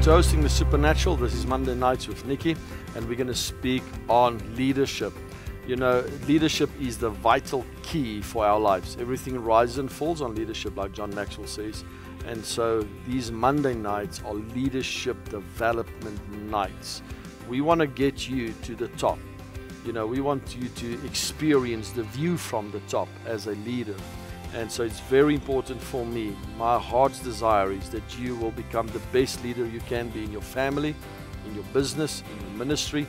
Welcome to Hosting the Supernatural. This is Monday Nights with Nikki, and we're going to speak on leadership. You know, leadership is the vital key for our lives. Everything rises and falls on leadership, like John Maxwell says. And so these Monday nights are leadership development nights. We want to get you to the top. You know, we want you to experience the view from the top as a leader. And so it's very important for me. My heart's desire is that you will become the best leader you can be in your family, in your business, in your ministry.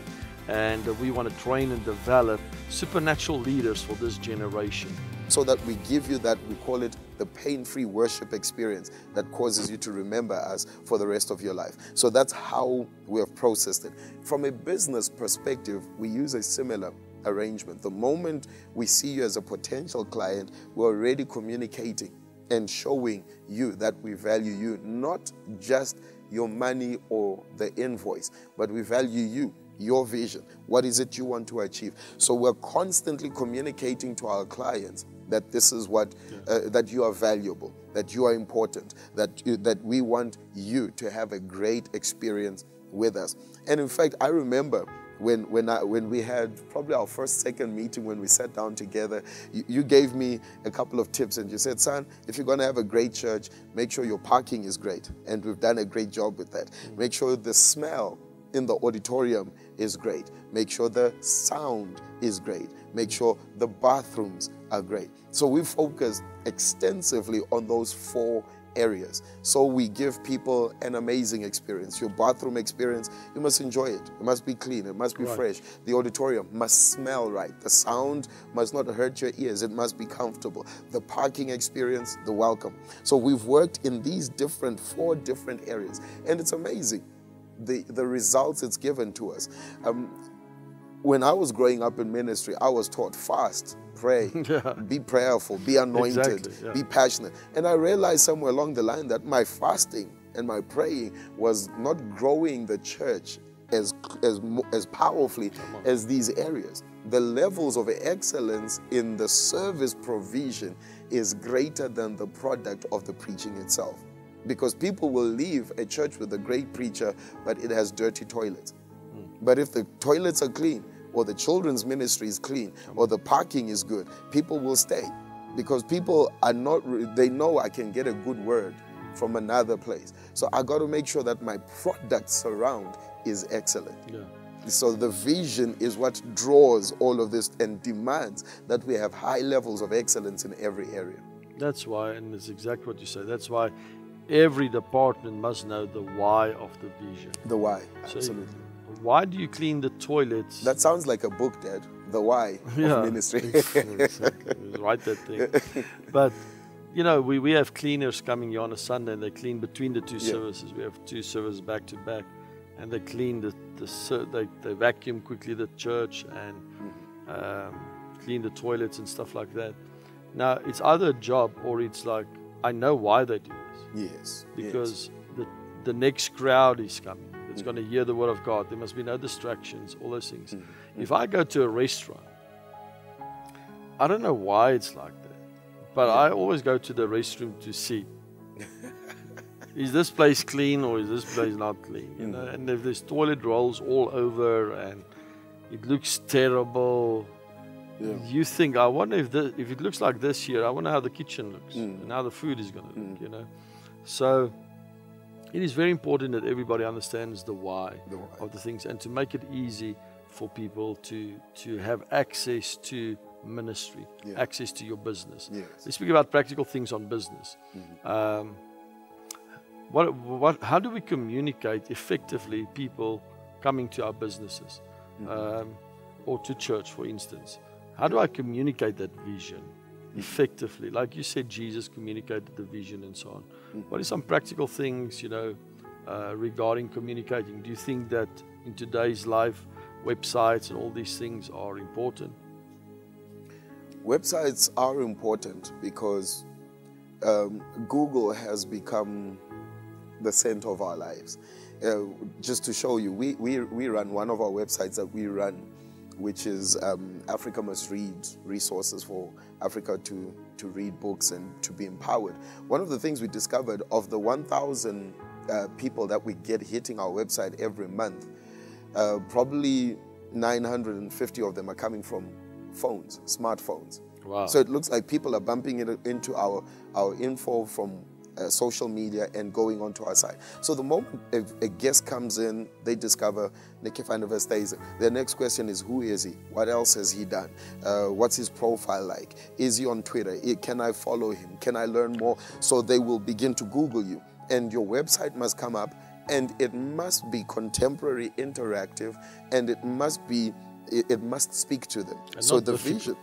And we want to train and develop supernatural leaders for this generation. So that we give you that, we call it the pain-free worship experience that causes you to remember us for the rest of your life. So that's how we have processed it. From a business perspective, we use a similar arrangement. The moment we see you as a potential client, we're already communicating and showing you that we value you, not just your money or the invoice, but we value you, your vision. What is it you want to achieve? So we're constantly communicating to our clients that this is what, that you are valuable, that you are important, that we want you to have a great experience with us. And in fact, I remember when we had probably our second meeting, when we sat down together, you gave me a couple of tips and you said, son, if you're going to have a great church, make sure your parking is great. And we've done a great job with that. Make sure the smell in the auditorium is great. Make sure the sound is great. Make sure the bathrooms are great. So we focused extensively on those four areas. So we give people an amazing experience. Your bathroom experience, you must enjoy it. It must be clean. It must be fresh. The auditorium must smell right. The sound must not hurt your ears. It must be comfortable. The parking experience, the welcome. So we've worked in these four different areas. And it's amazing the results it's given to us. When I was growing up in ministry, I was taught fast, pray, be prayerful, be anointed, be passionate. And I realized somewhere along the line that my fasting and my praying was not growing the church as powerfully as these areas. The levels of excellence in the service provision is greater than the product of the preaching itself. Because people will leave a church with a great preacher, but it has dirty toilets. But if the toilets are clean, or the children's ministry is clean, or the parking is good, people will stay. Because people are not, they know I can get a good word from another place. So I got to make sure that my products around is excellent. Yeah. So the vision is what draws all of this and demands that we have high levels of excellence in every area. That's why, and it's exactly what you say, that's why every department must know the why of the vision. The why, absolutely. So why do you clean the toilets? That sounds like a book, Dad. The why of ministry. Exactly. Write that thing. But, you know, we have cleaners coming here on a Sunday, and they clean between the two services. We have two services back to back, and they clean they vacuum quickly the church and clean the toilets and stuff like that. Now, it's either a job or it's like, I know why they do this. Yes. Because the next crowd is coming. It's going to hear the word of God. There must be no distractions, all those things. If I go to a restaurant, I don't know why it's like that, but I always go to the restroom to see, is this place clean or is this place not clean? You know? And if there's toilet rolls all over and it looks terrible, you think, I wonder if it looks like this here, I wonder how the kitchen looks and how the food is going to look, you know? So it is very important that everybody understands the why of the things, and to make it easy for people to have access to ministry, access to your business. Yes. Let's speak about practical things on business. How do we communicate effectively people coming to our businesses or to church, for instance? How do I communicate that vision effectively? Like you said, Jesus communicated the vision and so on. What are some practical things, you know, regarding communicating? Do you think that in today's life, websites and all these things are important? Websites are important because Google has become the center of our lives. Just to show you, we run one of our websites that we run. which is Africa Must Read, resources for Africa to read books and to be empowered. One of the things we discovered, of the 1,000 people that we get hitting our website every month, probably 950 of them are coming from phones, smartphones. Wow. So it looks like people are bumping into our info from social media and going onto our site. So the moment a guest comes in, they discover Nicky van der Westhuizen. Their next question is, who is he? What else has he done? What's his profile like? Is he on Twitter? Can I follow him? Can I learn more? So they will begin to Google you, and your website must come up, and it must be contemporary, interactive, and it must speak to them. So the vision.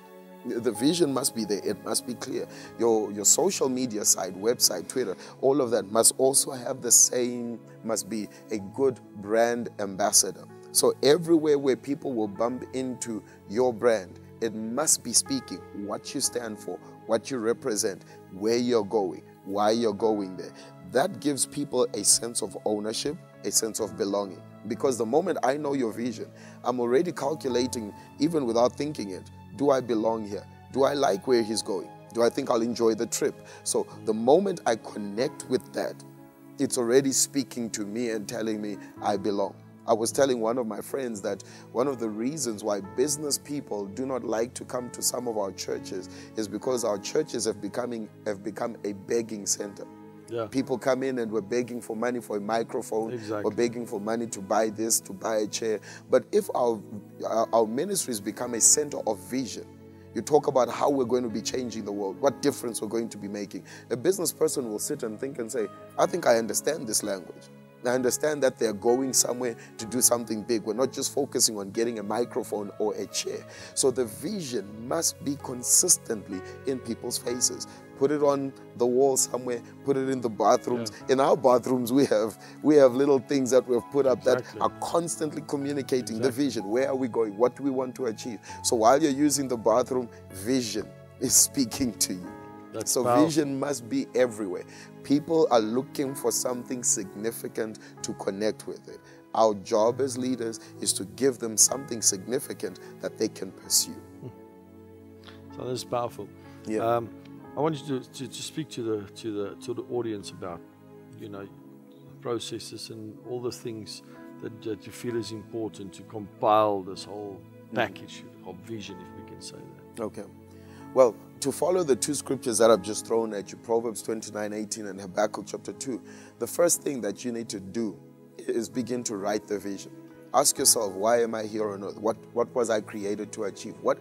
The vision must be there. It must be clear. Your social media site, website, Twitter, all of that must also have the same, must be a good brand ambassador. So everywhere where people will bump into your brand, it must be speaking what you stand for, what you represent, where you're going, why you're going there. That gives people a sense of ownership, a sense of belonging. Because the moment I know your vision, I'm already calculating, even without thinking it, do I belong here? Do I like where he's going? Do I think I'll enjoy the trip? So the moment I connect with that, it's already speaking to me and telling me I belong. I was telling one of my friends that one of the reasons why business people do not like to come to some of our churches is because our churches have become a begging center. Yeah. People come in and we're begging for money for a microphone, exactly, or begging for money to buy this, to buy a chair. But if our ministries become a center of vision, you talk about how we're going to be changing the world, what difference we're going to be making. A business person will sit and think and say, I think I understand this language. I understand that they're going somewhere to do something big. We're not just focusing on getting a microphone or a chair. So the vision must be consistently in people's faces. Put it on the wall somewhere, put it in the bathrooms. Yeah. In our bathrooms, we have little things that we've put up, exactly, that are constantly communicating, exactly, the vision. Where are we going? What do we want to achieve? So while you're using the bathroom, vision is speaking to you. That's so powerful. Vision must be everywhere. People are looking for something significant to connect with it. Our job as leaders is to give them something significant that they can pursue. So that's powerful. Yeah. I want you to speak to the audience about, you know, processes and all the things that you feel is important to compile this whole package of vision, if we can say that. Okay. Well, to follow the two scriptures that I've just thrown at you, Proverbs 29:18 and Habakkuk chapter 2, the first thing that you need to do is begin to write the vision. Ask yourself, why am I here on earth? What was I created to achieve? What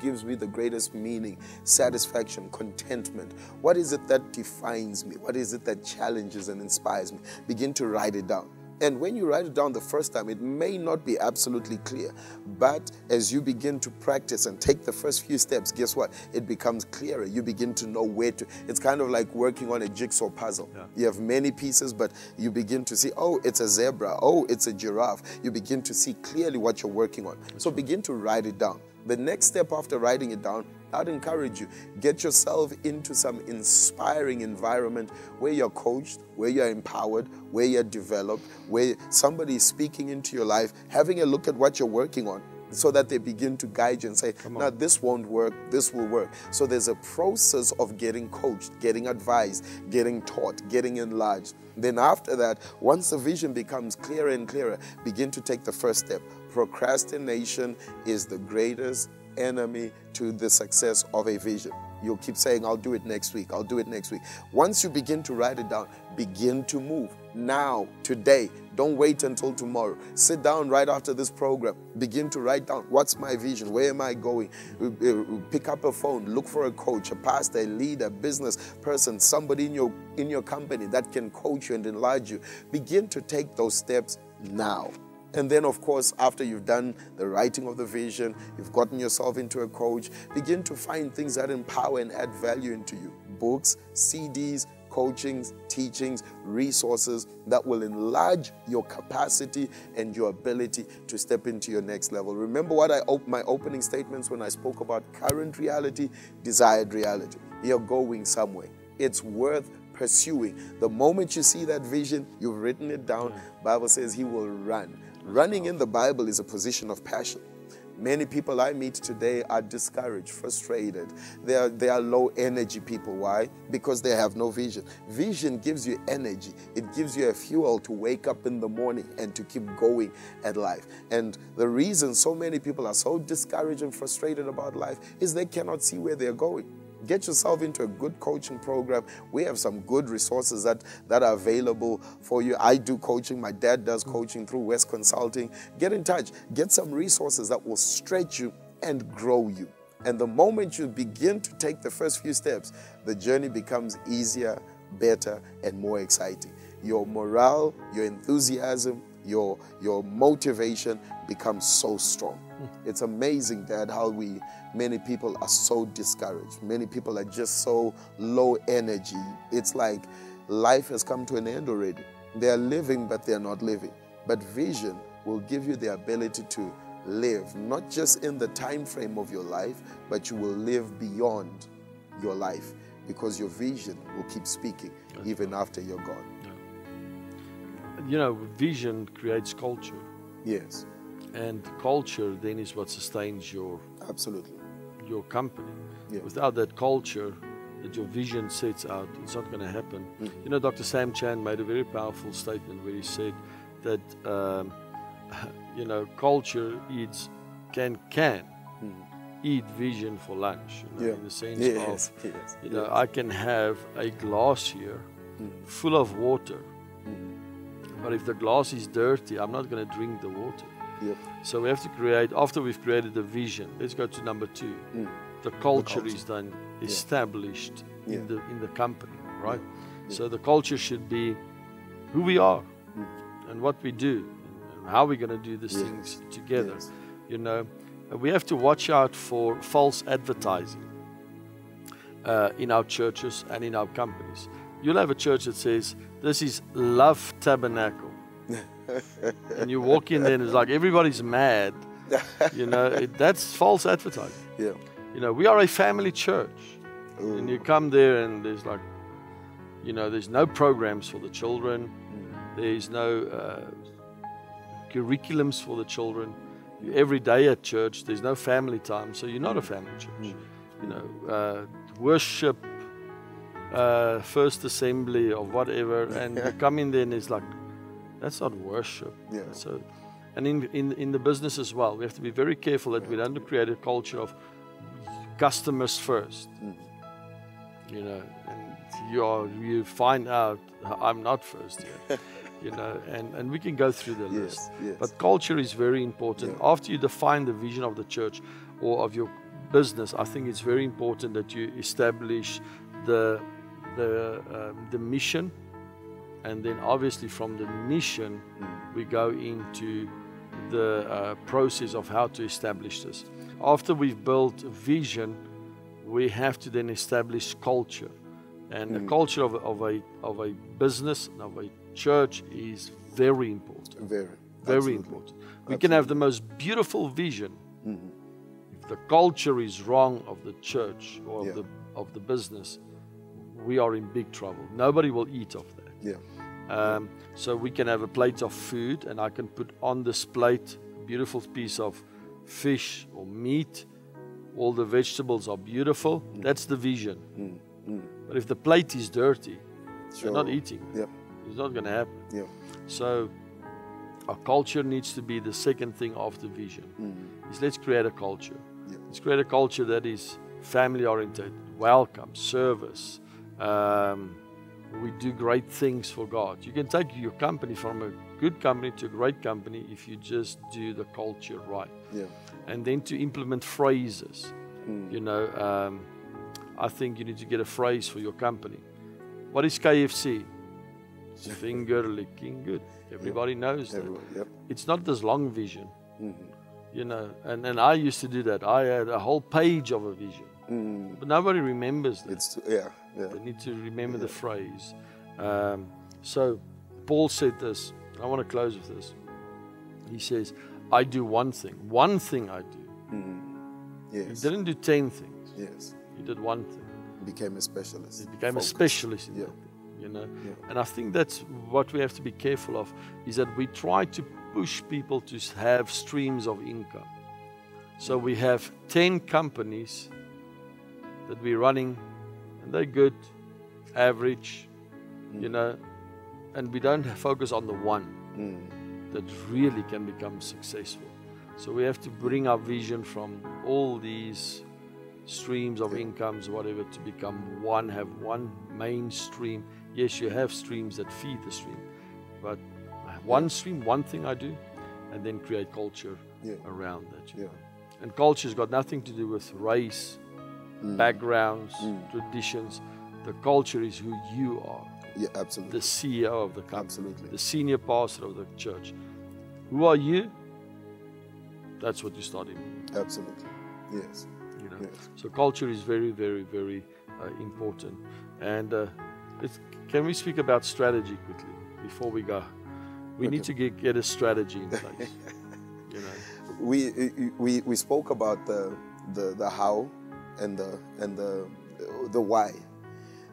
gives me the greatest meaning, satisfaction, contentment? What is it that defines me? What is it that challenges and inspires me? Begin to write it down. And when you write it down the first time, it may not be absolutely clear. But as you begin to practice and take the first few steps, guess what? It becomes clearer. You begin to know where to. It's kind of like working on a jigsaw puzzle. Yeah. You have many pieces, but you begin to see, oh, it's a zebra. Oh, it's a giraffe. You begin to see clearly what you're working on. So begin to write it down. The next step after writing it down, I'd encourage you, get yourself into some inspiring environment where you're coached, where you're empowered, where you're developed, where somebody is speaking into your life, having a look at what you're working on, so that they begin to guide you and say, now this won't work, this will work. So there's a process of getting coached, getting advised, getting taught, getting enlarged. Then after that, once the vision becomes clearer and clearer, begin to take the first step. Procrastination is the greatest enemy to the success of a vision. You'll keep saying, I'll do it next week, I'll do it next week. Once you begin to write it down, begin to move. Now, today, don't wait until tomorrow. Sit down right after this program. Begin to write down, what's my vision? Where am I going? Pick up a phone, look for a coach, a pastor, a leader, business person, somebody in your company that can coach you and enlarge you. Begin to take those steps now. And then, of course, after you've done the writing of the vision, you've gotten yourself into a coach, begin to find things that empower and add value into you. Books, CDs, coachings, teachings, resources that will enlarge your capacity and your ability to step into your next level. Remember what my opening statements when I spoke about current reality, desired reality. You're going somewhere. It's worth pursuing. The moment you see that vision, you've written it down. Bible says he will run. Running in the Bible is a position of passion. Many people I meet today are discouraged, frustrated. They are low energy people. Why? Because they have no vision. Vision gives you energy. It gives you a fuel to wake up in the morning and to keep going at life. And the reason so many people are so discouraged and frustrated about life is they cannot see where they're going. Get yourself into a good coaching program. We have some good resources that are available for you. I do coaching. My dad does coaching through West Consulting. Get in touch. Get some resources that will stretch you and grow you. And the moment you begin to take the first few steps, the journey becomes easier, better, and more exciting. Your morale, your enthusiasm, your motivation becomes so strong. It's amazing, Dad, how many people are so discouraged. Many people are just so low energy. It's like life has come to an end already. They are living, but they are not living. But vision will give you the ability to live, not just in the time frame of your life, but you will live beyond your life because your vision will keep speaking even after you're gone. You know, vision creates culture. Yes. And culture then is what sustains your your company. Yeah. Without that culture that your vision sets out, it's not going to happen. Mm-hmm. You know, Dr. Sam Chan made a very powerful statement where he said that, you know, culture eats can eat vision for lunch. You know, in the sense of, you know, I can have a glass here full of water, but if the glass is dirty, I'm not going to drink the water. Yep. So we have to create, after we've created the vision, let's go to number two. The culture is then established in the company, right? Yeah. So the culture should be who we are and what we do and how we're going to do these things together. Yes. You know, we have to watch out for false advertising in our churches and in our companies. You'll have a church that says, this is Love Tabernacle. And you walk in there and it's like everybody's mad. You know, that's false advertising. Yeah. You know, we are a family church. Ooh. And you come there and there's like, you know, there's no programs for the children. There's no curriculums for the children. Every day at church, there's no family time. So you're not a family church. You know, worship, first assembly or whatever. And you come in there and it's like, that's not worship. Yeah. So, and in the business as well, we have to be very careful that we don't create a culture of customers first. You know, and you find out I'm not first here. You know, and we can go through the list. Yes. But culture is very important. Yeah. After you define the vision of the church or of your business, I think it's very important that you establish the mission. And then obviously from the mission, we go into the process of how to establish this. After we've built vision, we have to then establish culture. And the culture of a business, and of a church is very important. Very important. We can have the most beautiful vision. If the culture is wrong of the church or of the business, we are in big trouble. Nobody will eat of that. Yeah. So we can have a plate of food and I can put on this plate a beautiful piece of fish or meat. All the vegetables are beautiful. That's the vision. But if the plate is dirty, you're not eating. Yeah. It's not going to happen. Yeah. So our culture needs to be the second thing after vision. Is let's create a culture. Yeah. Let's create a culture that is family oriented, welcome, service, we do great things for God. You can take your company from a good company to a great company if you just do the culture right. Yeah. And then to implement phrases. You know, I think you need to get a phrase for your company. What is KFC? It's finger licking good. Everybody knows that. It's not this long vision. You know, and I used to do that. I had a whole page of a vision. But nobody remembers that. It's they need to remember the phrase. So Paul said this. I want to close with this. He says, I do one thing. One thing I do. Yes. He didn't do 10 things. Yes. He did one thing. He became a specialist. He became a specialist in that thing, you know. Yeah. And I think that's what we have to be careful of, is that we try to push people to have streams of income. So we have 10 companies that we're running, and they're good, average, you know, and we don't focus on the one that really can become successful. So we have to bring our vision from all these streams of incomes, whatever, to become one, have one main stream. Yes, you have streams that feed the stream, but one stream, one thing I do, and then create culture around that. You know? And culture's got nothing to do with race, backgrounds, traditions. The culture is who you are. Yeah, absolutely. The CEO of the company, absolutely. The senior pastor of the church. Who are you? That's what you start in. Absolutely, yes. You know? Yes. So culture is very, very, very important. And can we speak about strategy quickly before we go? We need to get a strategy in place. You know, we spoke about the how and the why.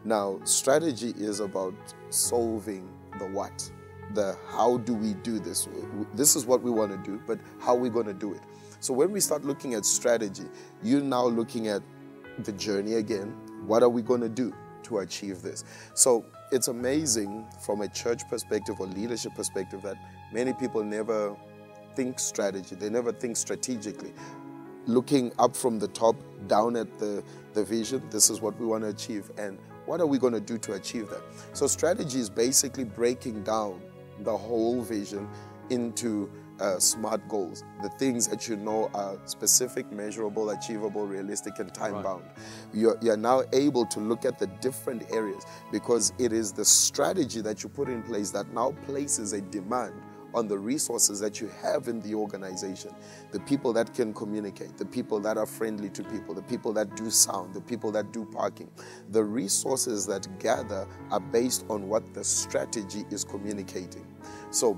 Now, strategy is about solving the what, the how do we do this? This is what we want to do, but how are we going to do it? So when we start looking at strategy, you're now looking at the journey again. What are we going to do to achieve this? So it's amazing from a church perspective or leadership perspective that many people never think strategy. They never think strategically. Looking up from the top, down at the vision, this is what we want to achieve. And what are we going to do to achieve that? So strategy is basically breaking down the whole vision into SMART goals, the things that you know are specific, measurable, achievable, realistic, and time-bound. Right. You're now able to look at the different areas because it is the strategy that you put in place that now places a demand on the resources that you have in the organization, the people that can communicate, the people that are friendly to people, the people that do sound, the people that do parking. The resources that gather are based on what the strategy is communicating. So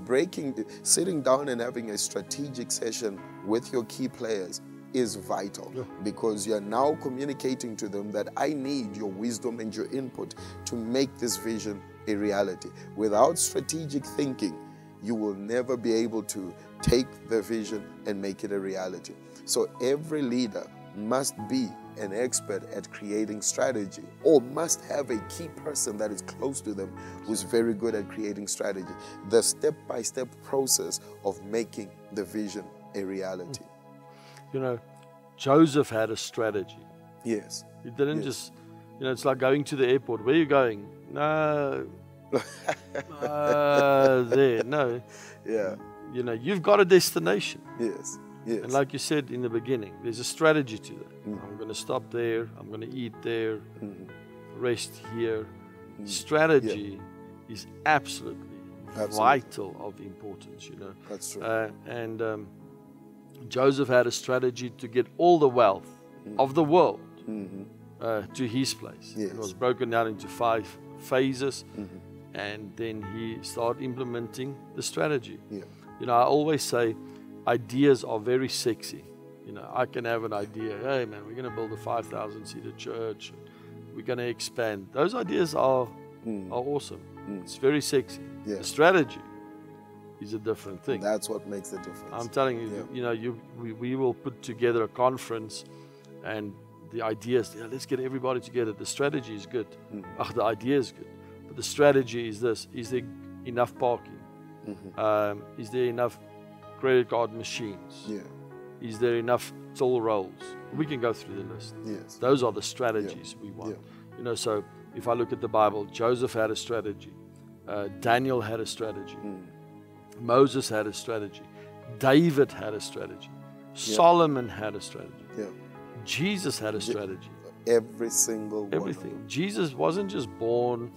sitting down and having a strategic session with your key players is vital because you're now communicating to them that I need your wisdom and your input to make this vision a reality. Without strategic thinking, you will never be able to take the vision and make it a reality. So every leader must be an expert at creating strategy or must have a key person that is close to them who's very good at creating strategy. The step-by-step process of making the vision a reality. You know, Joseph had a strategy. Yes. He didn't just, you know, it's like going to the airport. Where are you going? No. There, no. Yeah. You know, you've got a destination. Yes, yes. And like you said in the beginning, there's a strategy to that. Mm. I'm going to stop there. I'm going to eat there. Mm. Rest here. Mm. Strategy is absolutely vital of importance, you know. That's true. Joseph had a strategy to get all the wealth of the world to his place. Yes. It was broken down into 5 phases. Mm-hmm. And then he started implementing the strategy. Yeah. You know, I always say ideas are very sexy. You know, I can have an idea. Hey, man, we're going to build a 5,000-seater church. We're going to expand. Those ideas are awesome. Mm. It's very sexy. Yeah. The strategy is a different thing. And that's what makes the difference. I'm telling you, you know, we will put together a conference and the ideas, let's get everybody together. The strategy is good. Mm. The idea is good. The strategy is this. Is there enough parking? Mm-hmm. Is there enough credit card machines? Yeah. Is there enough toll rolls? We can go through the list. Yes. Those are the strategies we want. Yeah. You know, so if I look at the Bible, Joseph had a strategy. Daniel had a strategy. Mm. Moses had a strategy. David had a strategy. Yeah. Solomon had a strategy. Yeah. Jesus had a strategy. Every single one. Everything. Jesus wasn't just born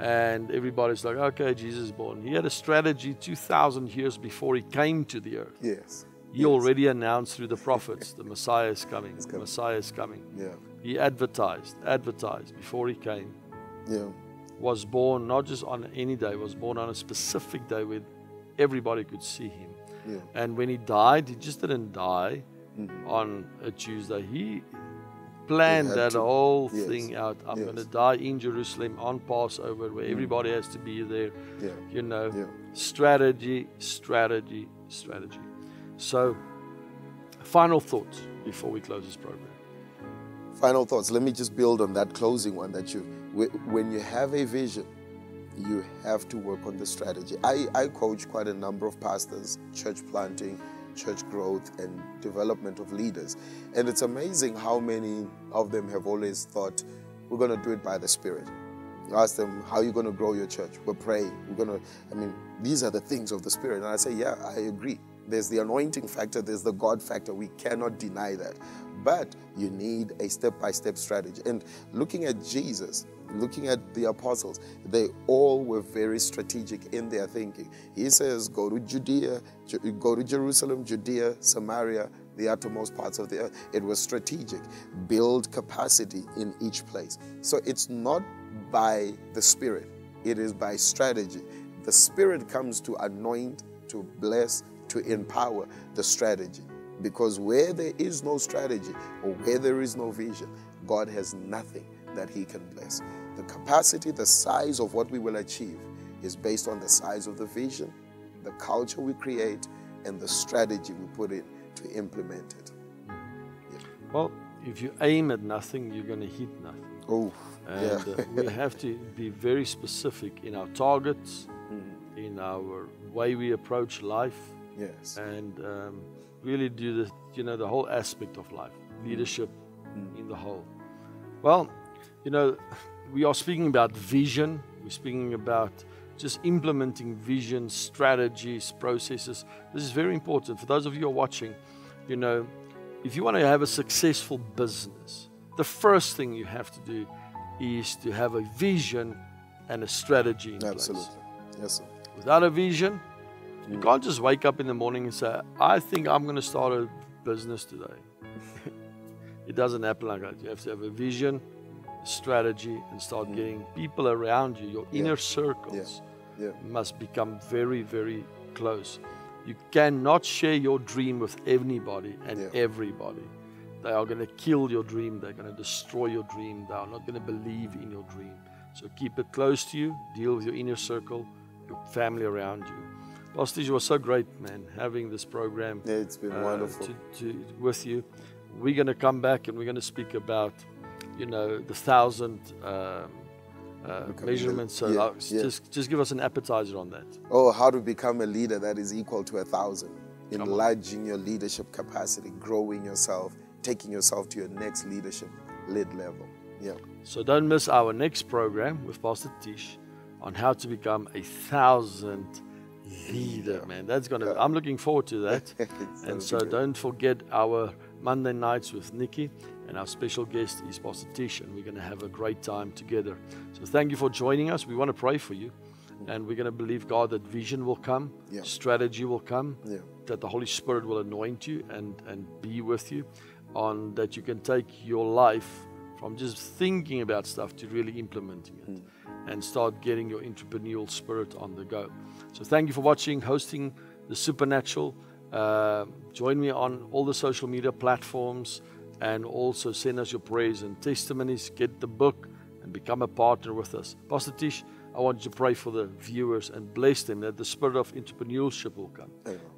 and everybody's like, okay, Jesus is born. He had a strategy 2,000 years before he came to the earth. Yes. He already announced through the prophets, the Messiah is coming. The Messiah is coming. Yeah. He advertised before he came. Yeah. Was born not just on any day, was born on a specific day where everybody could see him. Yeah. And when he died, he just didn't die on a Tuesday. He planned that whole thing out. I'm going to die in Jerusalem on Passover where everybody has to be there. Yeah. You know, strategy, strategy, strategy. So Final thoughts before we close this program. Final thoughts. Let me just build on that closing one, that you, when you have a vision, you have to work on the strategy. I coach quite a number of pastors, church planting, church growth, and development of leaders. And it's amazing how many of them have always thought, we're going to do it by the Spirit. Ask them, how are you going to grow your church? We're praying. We're going to, these are the things of the Spirit. And I say, yeah, I agree. There's the anointing factor. There's the God factor. We cannot deny that. But you need a step-by-step strategy. And looking at Jesus, looking at the apostles, they all were very strategic in their thinking. He says, go to Judea, go to Jerusalem, Judea, Samaria, the uttermost parts of the earth. It was strategic. Build capacity in each place. So it's not by the Spirit. It is by strategy. The Spirit comes to anoint, to bless, to empower the strategy. Because where there is no strategy or where there is no vision, God has nothing that he can bless. The capacity, the size of what we will achieve is based on the size of the vision, the culture we create, and the strategy we put in to implement it. Yeah. Well, if you aim at nothing, you're going to hit nothing. Oh, and yeah. We have to be very specific in our targets, in our way we approach life. Yes. And really do the, the whole aspect of life, leadership in the whole. Well, we are speaking about vision. We're speaking about just implementing vision, strategies, processes. This is very important. For those of you who are watching, if you want to have a successful business, the first thing you have to do is to have a vision and a strategy in place. Absolutely. Yes, sir. Without a vision, you can't just wake up in the morning and say, I think I'm going to start a business today. It doesn't happen like that. You have to have a vision, a strategy, and start getting people around you. Your inner circles must become very, very close. You cannot share your dream with anybody and everybody. They are going to kill your dream. They're going to destroy your dream. They are not going to believe in your dream. So keep it close to you. Deal with your inner circle, your family around you. Pastor, you were so great, man, having this program. Yeah, it's been wonderful. With you. We're going to come back and we're going to speak about, the 1,000 measurements. So just give us an appetizer on that. Oh, how to become a leader that is equal to 1,000. Enlarging your leadership capacity, growing yourself, taking yourself to your next leadership level. Yeah. So don't miss our next program with Pastor Tish on how to become 1,000 leader, man. That's gonna. I'm looking forward to that. And so don't forget our Monday Nights with Nikki, and our special guest is Pastor Tish, and we're going to have a great time together. So thank you for joining us. We want to pray for you, and we're going to believe, God, that vision will come, strategy will come, that the Holy Spirit will anoint you and be with you, on that you can take your life from just thinking about stuff to really implementing it. And start getting your entrepreneurial spirit on the go. So thank you for watching Hosting the Supernatural. Join me on all the social media platforms, and also send us your prayers and testimonies. Get the book and become a partner with us. Pastor Tish, I want you to pray for the viewers and bless them that the spirit of entrepreneurship will come,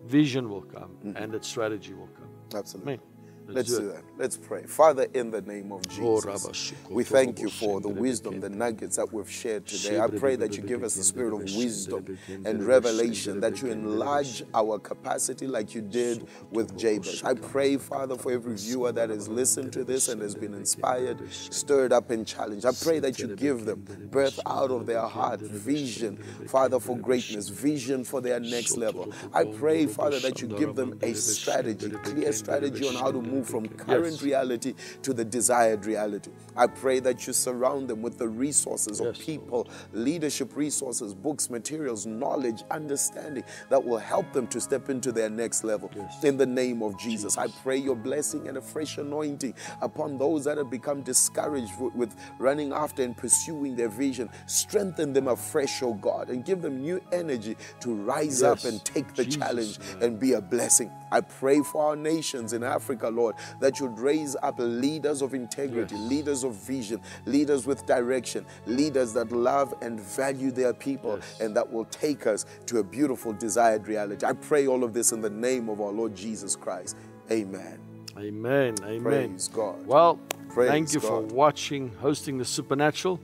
vision will come, and that strategy will come. Absolutely. Amen. Let's do that. Let's pray. Father, in the name of Jesus, we thank you for the wisdom, the nuggets that we've shared today. I pray that you give us the spirit of wisdom and revelation, that you enlarge our capacity like you did with Jabez. I pray, Father, for every viewer that has listened to this and has been inspired, stirred up, and challenged. I pray that you give them birth out of their heart, vision, Father, for greatness, vision for their next level. I pray, Father, that you give them a strategy, clear strategy on how to move from current reality to the desired reality. I pray that you surround them with the resources of people, leadership resources, books, materials, knowledge, understanding that will help them to step into their next level. In the name of Jesus, I pray your blessing and a fresh anointing upon those that have become discouraged with running after and pursuing their vision. Strengthen them afresh, oh God, and give them new energy to rise up and take the challenge and be a blessing. I pray for our nations in Africa, Lord, that you'd raise up leaders of integrity, leaders of vision, leaders with direction, leaders that love and value their people, and that will take us to a beautiful, desired reality. I pray all of this in the name of our Lord Jesus Christ. Amen. Amen. Amen. Praise God. Well, thank you for watching Hosting the Supernatural.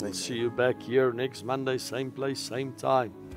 We'll see you back here next Monday, same place, same time.